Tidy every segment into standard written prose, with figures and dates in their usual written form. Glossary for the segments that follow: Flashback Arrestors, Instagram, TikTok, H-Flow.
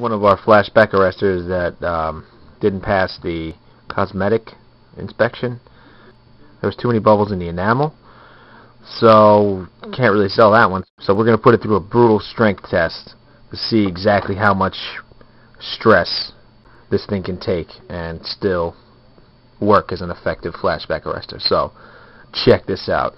one of our flashback arrestors that didn't pass the cosmetic inspection. There was too many bubbles in the enamel, so can't really sell that one. So we're going to put it through a brutal strength test to see exactly how much stress this thing can take and still work as an effective flashback arrestor. So check this out.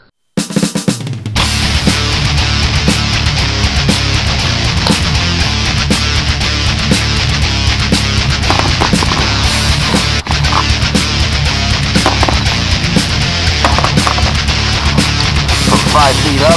Feet up.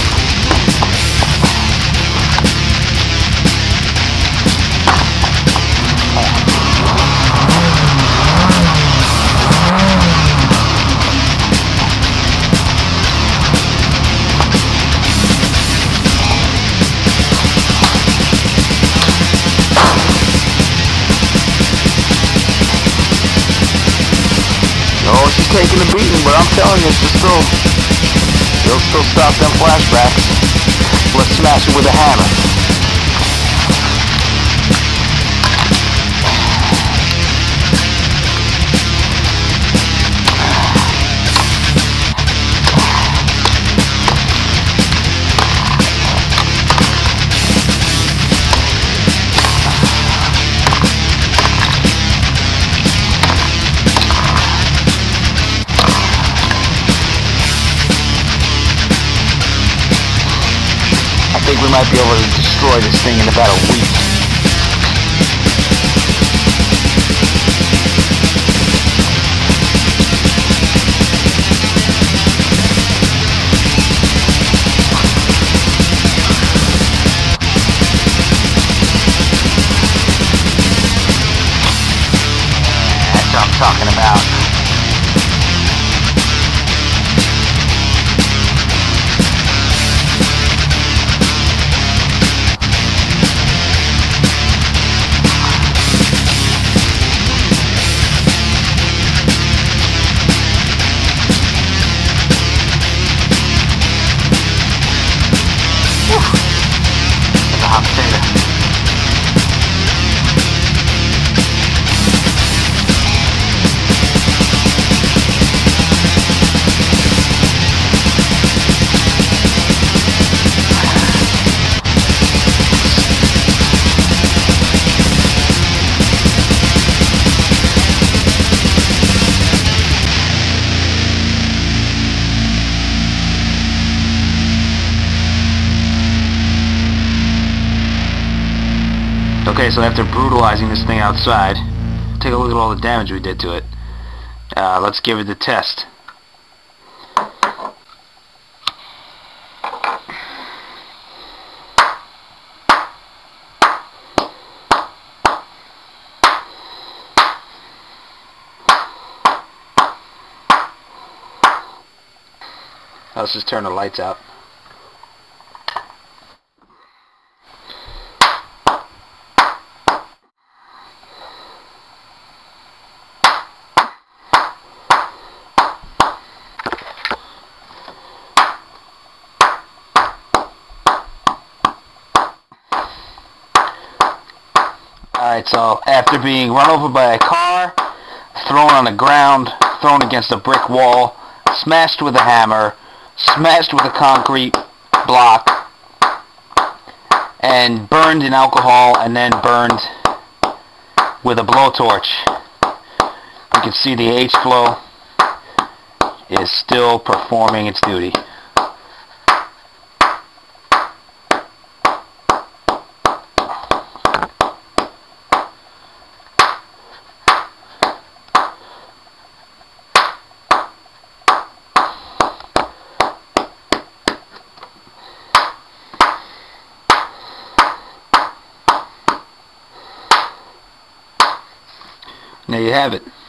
Oh, she's taking a beating, but I'm telling you, she's still... They'll still stop them flashbacks. Let's smash it with a hammer. I think we might be able to destroy this thing in about a week. That's what I'm talking about. Okay, so after brutalizing this thing outside, take a look at all the damage we did to it. Let's give it the test. Let's just turn the lights out. Alright, so after being run over by a car, thrown on the ground, thrown against a brick wall, smashed with a hammer, smashed with a concrete block, and burned in alcohol, and then burned with a blowtorch. You can see the H-Flow is still performing its duty. There you have it.